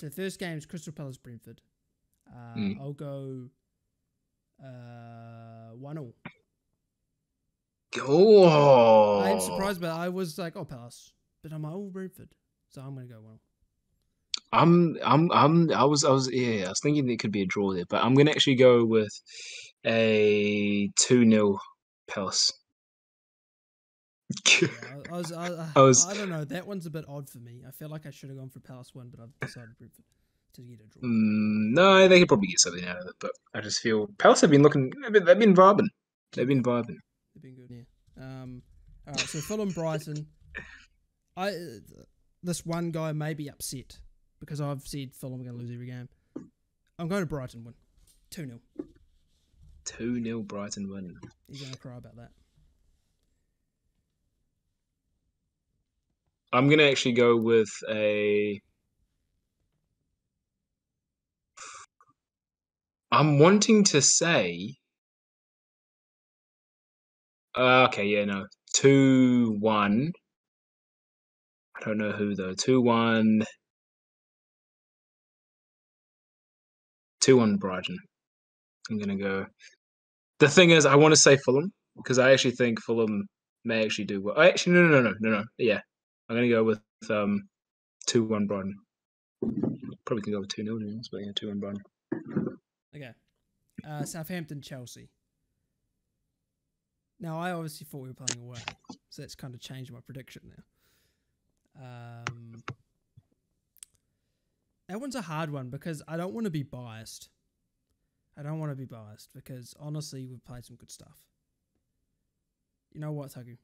So the first game is Crystal Palace Brentford. I'll go 1-1. Oh, I am surprised, but I was like, oh, Palace, but I'm like, oh, Brentford, so I'm gonna go 1-1. I was thinking there could be a draw there, but I'm gonna actually go with a 2-0 Palace. Yeah, I don't know. That one's a bit odd for me. I feel like I should have gone for Palace 1, but I've decided Brentford to get a draw. No, they could probably get something out of it, but I just feel Palace have been looking. They've been vibing. They've been good. Yeah. All right. So Fulham Brighton. This one guy may be upset because I've said Fulham are going to lose every game. I'm going to Brighton win. 2-0. 2-0 Brighton win. He's going to cry about that. I'm going to actually go with a... I'm wanting to say... okay, yeah, no. 2-1. I don't know who, though. 2-1... 2-1 Brighton. I'm going to go... The thing is, I want to say Fulham, because I actually think Fulham may actually do well. Actually, no. Yeah. I'm going to go with 2-1 Brighton. Probably can go with 2-0, but yeah, 2-1 Brighton. Okay. Southampton, Chelsea. Now, I obviously thought we were playing away, so that's kind of changed my prediction now. That one's a hard one because I don't want to be biased. Because, honestly, we've played some good stuff. You know what, Taku?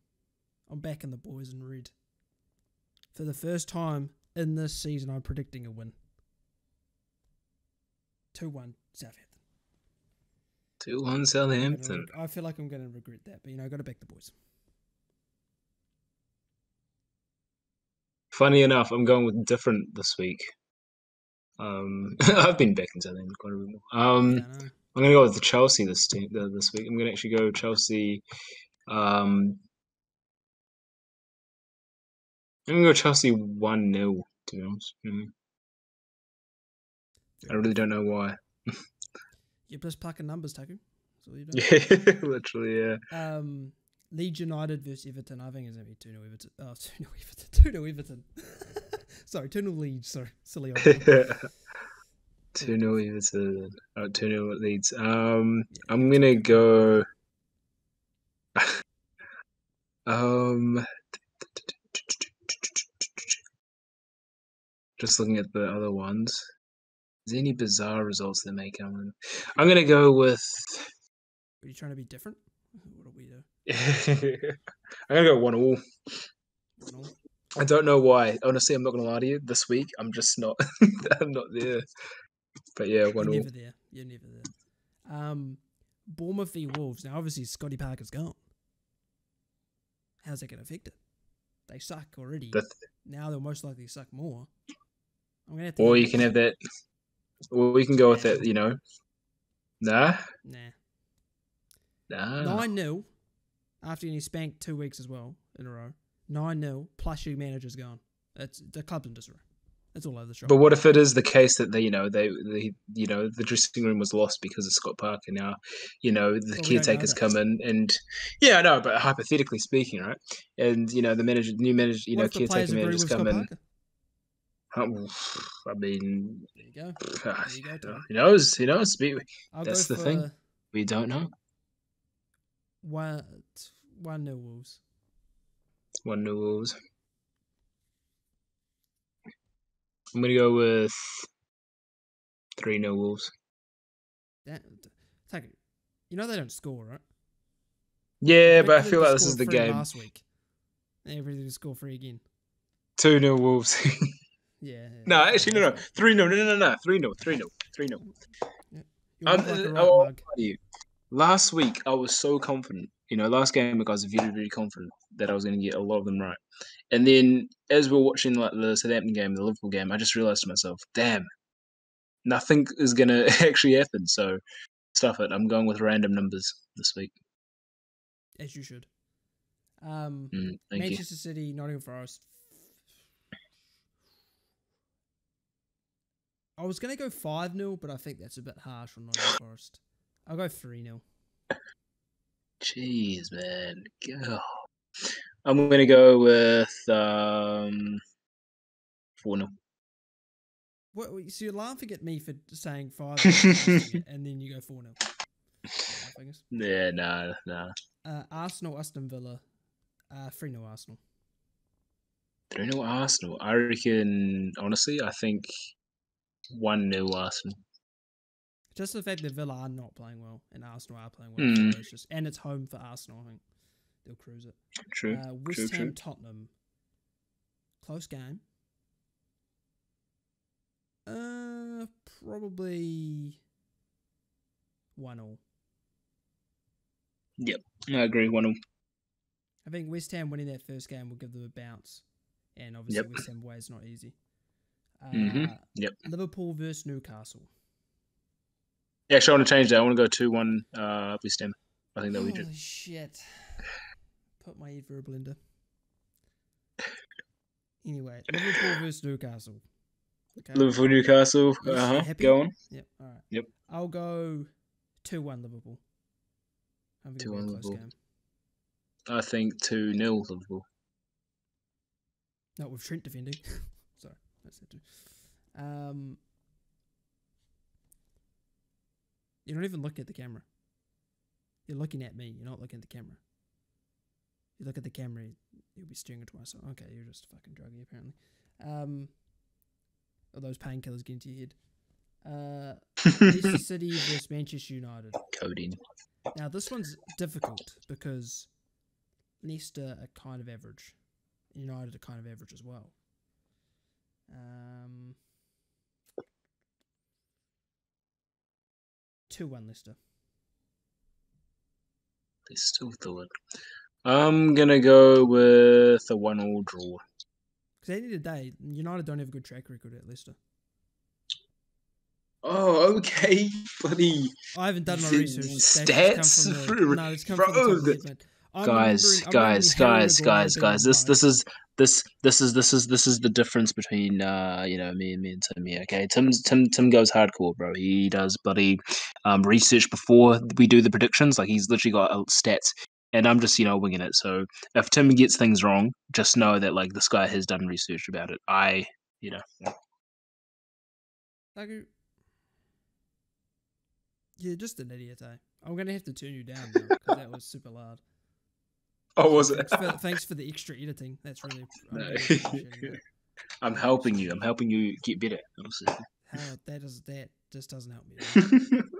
I'm backing the boys in red. For the first time in this season, I'm predicting a win. 2-1 Southampton. 2-1 Southampton. I feel like I'm going to regret that, but, you know, I've got to back the boys. Funny enough, I'm going with different this week. I've been backing Southampton quite a bit more. I'm going to go with the Chelsea this week. I'm going to actually go Chelsea. I'm going to go Chelsea 1-0, to be honest. I really don't know why. You're just plucking numbers, Taku. That's all you do. Yeah, literally, yeah. Leeds United versus Everton. I think it's going to be 2-0 Everton. 2-0 Everton. Sorry, 2-0 Leeds. Sorry, silly old. 2-0 Everton. 2-0 Leeds. Yeah. I'm going to go... Just looking at the other ones. Is there any bizarre results they make? I'm going to go with... Are you trying to be different? What are we doing? I'm going to go 1-1. 1-1? I don't know why. Honestly, I'm not going to lie to you. This week, I'm just not... I'm not there. But yeah, 1-1. You're never there. Bournemouth v Wolves. Now, obviously, Scotty Parker's gone. How's that going to affect it? They suck already. Now they'll most likely suck more. Or you can have that. Or we can go with that, you know. Nah. 9-0. After getting spanked 2 weeks as well in a row. 9-0. Plus your manager's gone. It's the club's in disarray. It's all over the shop. But what if it is the case that they the dressing room was lost because of Scott Parker? Now, you know, the caretaker's come in, and yeah, I know. But hypothetically speaking, right? And you know, the manager, new manager, you know, caretaker manager's come in. I mean, there you go. He knows. That's the thing. We don't know. 1-0 Wolves. 1-0 Wolves. I'm going to go with 3-0 Wolves. You know they don't score, right? Yeah, but I feel like this is the game. Last week. They really score 3 again. 2-0 Wolves. Yeah. No, actually, no. 3-0. No. 3-0. 3-0. 3-0. Last week, I was so confident. You know, last game, I was very, very confident that I was going to get a lot of them right. And then, as we're watching like the Southampton game, the Liverpool game, I just realised to myself, damn, nothing is going to actually happen. So, stuff it. I'm going with random numbers this week. As you should. Manchester City, Nottingham Forest. I was going to go 5-0, but I think that's a bit harsh on Nottingham Forest. I'll go 3-0. Jeez, man. God. I'm going to go with 4-0. What, so you're laughing at me for saying 5-0, and then you go 4-0. Yeah, nah. Arsenal, Aston Villa. 3-0 Arsenal. 3-0 Arsenal. I reckon, honestly, I think 1-0 Arsenal. Just the fact that Villa are not playing well and Arsenal are playing well. Mm. It's just, and it's home for Arsenal, I think. They'll cruise it. True. West Ham, Tottenham. Close game. Probably 1-1. Yep, I agree, 1-1. I think West Ham winning that first game will give them a bounce. And obviously West Ham away is not easy. Liverpool versus Newcastle. Yeah, actually, I want to change that. I want to go 2-1 West Ham. I think that'll be good. Holy shit. Put my ear for a blender. Anyway, Liverpool versus Newcastle. Okay. Liverpool, Newcastle. Yes, go on. Yep, all right. Yep. I'll go 2-1 Liverpool. 2-1 Liverpool. Game. I think 2-0 Liverpool. Not with Trent defending. Sorry, that's it too. You're not even looking at the camera. You're looking at me. You're not looking at the camera. You look at the camera, you'll be staring at twice. Okay, you're just fucking druggy apparently. Are those painkillers getting to your head? Leicester City versus Manchester United. Coding. Now this one's difficult because Leicester are kind of average. United are kind of average as well. Two-one Leicester. They still thought. I'm gonna go with a 1-1 draw. Because at the end of the day, United don't have a good track record at Leicester. Oh, okay, buddy. I haven't done my research. Stats, guys. This is the difference between me and Tim here. Okay, Tim goes hardcore, bro. He does bloody research before we do the predictions. Like he's literally got stats, and I'm just winging it. So if Tim gets things wrong, just know that like this guy has done research about it. You're just an idiot, eh? I'm gonna have to turn you down now because that was super loud. Oh, was it? Thanks for the extra editing. That's really... I'm helping you. I'm helping you get better. That just doesn't help me.